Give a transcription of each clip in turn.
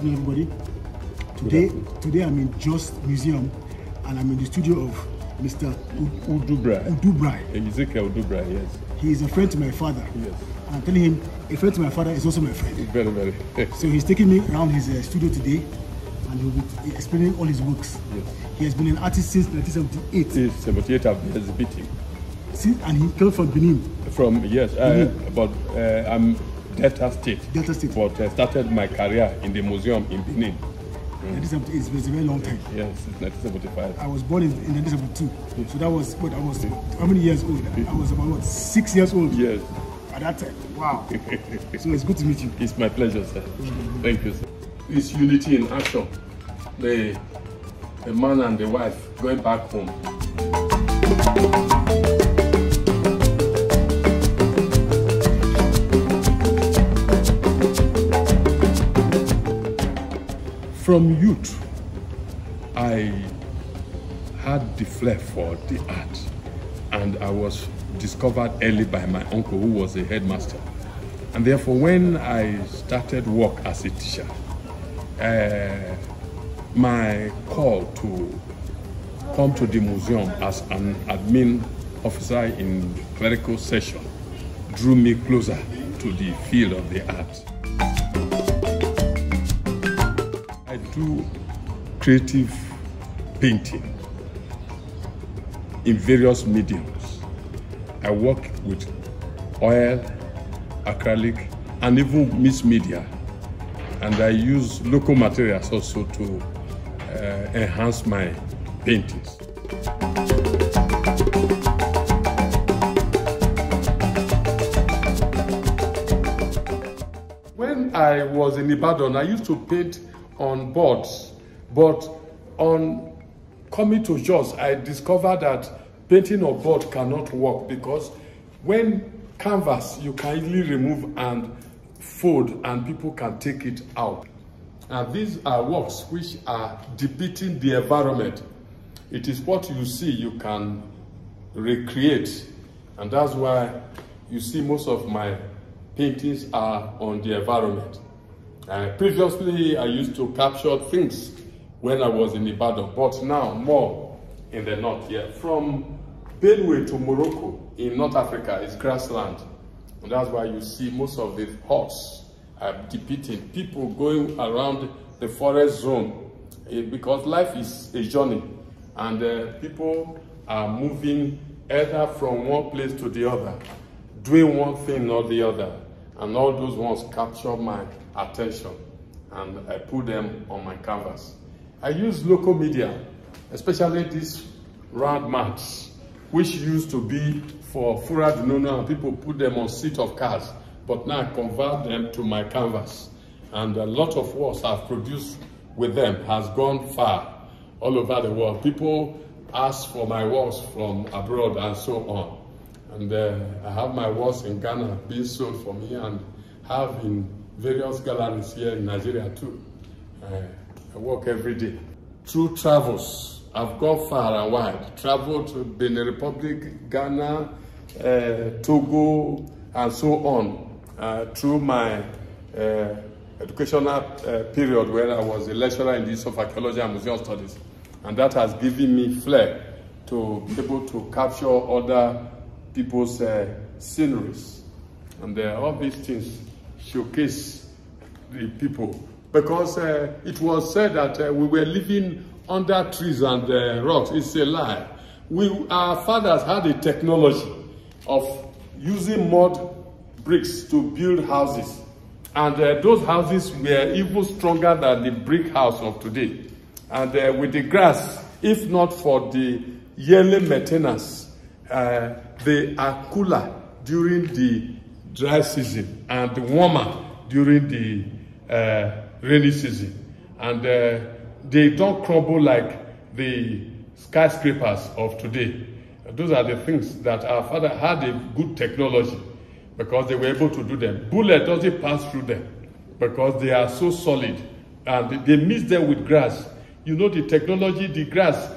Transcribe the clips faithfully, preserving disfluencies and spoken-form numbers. Good afternoon, everybody. Today, afternoon. today I'm in Jos Museum, and I'm in the studio of Mister Udubrae. Udubrae. Ezekiel Udubrae, yes. He is a friend to my father. Yes. I'm telling him, a friend to my father is also my friend. Very, very. So he's taking me around his uh, studio today, and he'll be explaining all his works. Yes. He has been an artist since nineteen seventy-eight. Yes, seventy-eight I've been exhibiting. Since, and he came from Benin. From yes, Benin. Uh, but uh, I'm. Delta State, Delta State. But I started my career in the museum in Benin. nineteen seventy-eight is a very long time. Yes, it's nineteen seventy-five. I was born in, in nineteen seventy-two, so that was what I was. How many years old? I was about what, six years old. Yes. At that time, wow. So it's good to meet you. It's my pleasure, sir. Mm-hmm. Thank you, sir. It's unity in action. The the man and the wife going back home. From youth, I had the flair for the art, and I was discovered early by my uncle, who was a headmaster. And therefore, when I started work as a teacher, uh, my call to come to the museum as an admin officer in the clerical session drew me closer to the field of the art. Do creative painting in various mediums. I work with oil, acrylic, and even mixed media. And I use local materials also to uh, enhance my paintings. When I was in Ibadan, I used to paint on boards, but on coming to Jos, I discovered that painting on board cannot work, because when canvas, you kindly remove and fold and people can take it out. And these are works which are depicting the environment. It is what you see you can recreate. And that's why you see most of my paintings are on the environment. Uh, previously, I used to capture things when I was in Ibadan, but now more in the north. Yeah, from Benue to Morocco in North Africa is grassland, and that's why you see most of the huts are depicting people going around the forest zone, because life is a journey, and uh, people are moving either from one place to the other, doing one thing or the other, and all those ones capture my attention, and I put them on my canvas. I use local media, especially these round mats, which used to be for Fura Dununa, and people put them on seat of cars, but now I convert them to my canvas. And a lot of works I've produced with them has gone far, all over the world. People ask for my works from abroad and so on. And uh, I have my works in Ghana being sold for me, and have in various galleries here in Nigeria too. Uh, I work every day. Through travels, I've gone far and wide. Traveled to Benin Republic, Ghana, uh, Togo, and so on. Uh, through my uh, educational uh, period, where I was a lecturer in the Institute of Archaeology and Museum Studies. And that has given me flair to be able to capture other people's uh, sceneries. And uh, all these things showcase the people, because uh, it was said that uh, we were living under trees and uh, rocks. It's a lie. We, our fathers had a technology of using mud bricks to build houses, and uh, those houses were even stronger than the brick house of today. And uh, with the grass, if not for the yearly maintenance, uh, they are cooler during the dry season and warmer during the uh, rainy season, and uh, they don't crumble like the skyscrapers of today. Those are the things that our father had a good technology, because they were able to do them. Bullet doesn't pass through them because they are so solid, and they mix them with grass. You know, the technology, the grass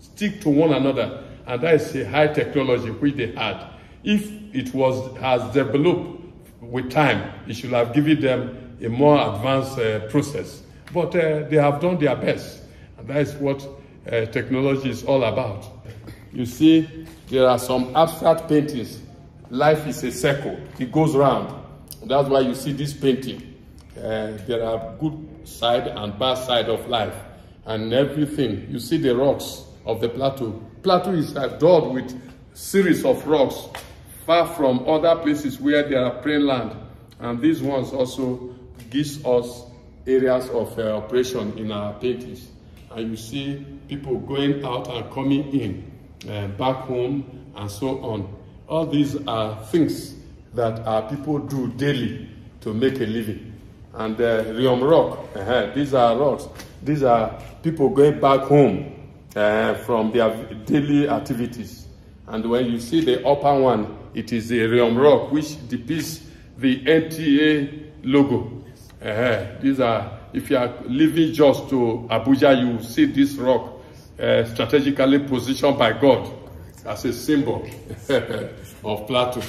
stick to one another, and that is a high technology which they had. If it was has developed with time, it should have given them a more advanced uh, process. But uh, they have done their best, and that is what uh, technology is all about. You see, there are some abstract paintings. Life is a circle, it goes round. That's why you see this painting. Uh, there are good side and bad side of life, and everything. You see the rocks of the plateau. Plateau is adored with series of rocks, far from other places where there are plain land. And these ones also gives us areas of uh, operation in our paintings. And you see people going out and coming in, uh, back home and so on. All these are things that our people do daily to make a living. And uh, Ryom rock, uh-huh, these are rocks. These are people going back home uh, from their daily activities. And when you see the upper one, it is the Ryom rock, which depicts the N T A logo. Uh, these are, if you are leaving Jos to Abuja, you will see this rock uh, strategically positioned by God as a symbol of Plateau.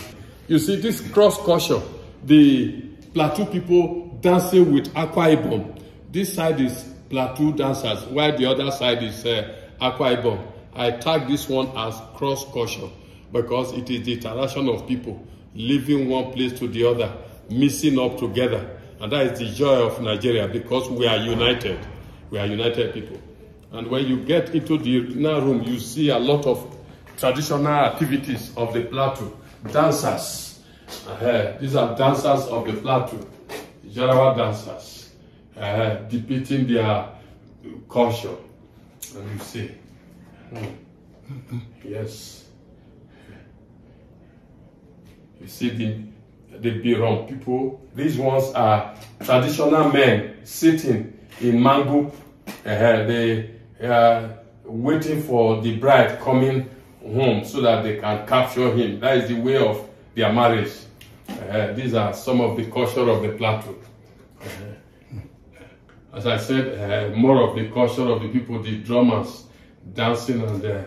You see this cross-culture, the Plateau people dancing with Akwa Ibom. This side is Plateau dancers, while the other side is uh, Akwa Ibom. I tag this one as cross-culture because it is the interaction of people leaving one place to the other, mixing up together. And that is the joy of Nigeria, because we are united. We are united people. And when you get into the inner room, you see a lot of traditional activities of the Plateau. Dancers. Uh, these are dancers of the Plateau. Jarawa dancers. Uh, depicting their culture. And you see. Hmm. Yes. You see the, the Biron people. These ones are traditional men sitting in Mangu. Uh, they are waiting for the bride coming home so that they can capture him. That is the way of their marriage. Uh, these are some of the culture of the Plateau. Uh, as I said, uh, more of the culture of the people, the drummers, dancing and uh,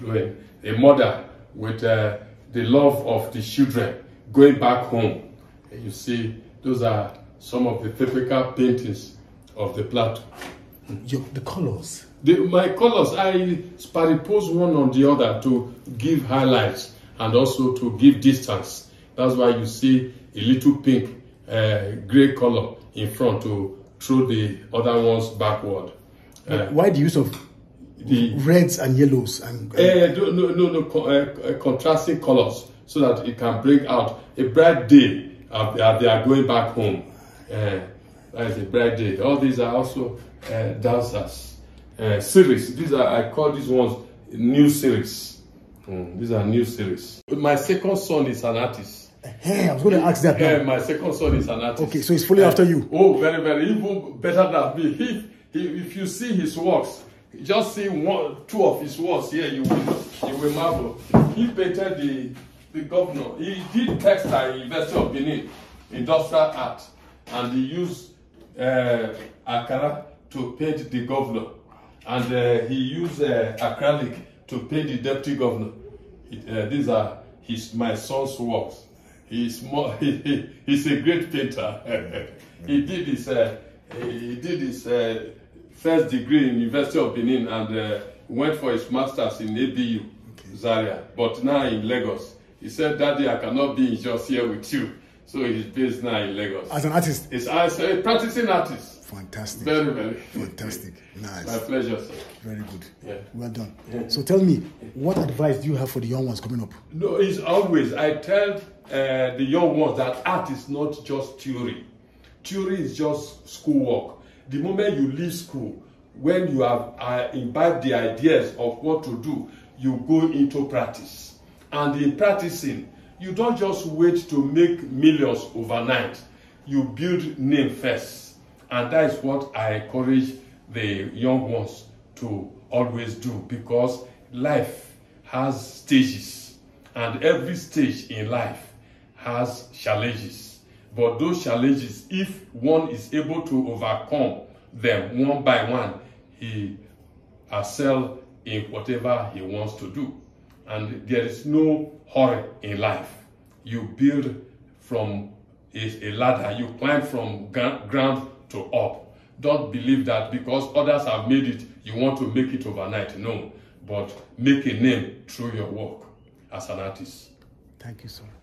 doing. A mother with uh, the love of the children going back home. And you see, those are some of the typical paintings of the Plateau. Your, the colors. The, my colors, I superpose one on the other to give highlights and also to give distance. That's why you see a little pink, uh, grey color in front to throw the other ones backward. Uh, why the use of the reds and yellows? And, and uh, no, no, no, co uh, contrasting colors so that it can bring out a bright day as they are, they are going back home. Uh, that is a bright day. All these are also uh, dancers. Uh, series. These are, I call these ones new series. Mm, these are new series. My second son is an artist. Hey, I was going to ask that. Yeah, uh, my second son is an artist. Okay, so he's following uh, after you. Oh, very, very, even better than me. He, he, if you see his works, just see one, two of his works here, you will, you will marvel. He painted the, the governor. He did textile, University of Benin, industrial art, and he used uh, Akara to paint the governor. And uh, he used uh, acrylic to paint the deputy governor. It, uh, these are his, my son's works. He's more, he, he, he's a great painter. He did his uh, he did his uh, first degree in University of Benin and uh, went for his masters in A B U, okay. Zaria. But now in Lagos, he said, "Daddy, I cannot be just here with you." So he's based now in Lagos. As an artist, it's as a practicing artist. Fantastic. Very, very. Fantastic. Nice. My pleasure, sir. Very good. Yeah. Well done. Yeah. So tell me, what advice do you have for the young ones coming up? No, it's always, I tell uh, the young ones that art is not just theory. Theory is just schoolwork. The moment you leave school, when you have uh, imbibed the ideas of what to do, you go into practice. And in practicing, you don't just wait to make millions overnight. You build name first. And that is what I encourage the young ones to always do, because life has stages, and every stage in life has challenges. But those challenges, if one is able to overcome them one by one, he excels in whatever he wants to do. And there is no hurry in life. You build from a ladder, you climb from ground to up. Don't believe that because others have made it, you want to make it overnight. No, but make a name through your work as an artist. Thank you, sir.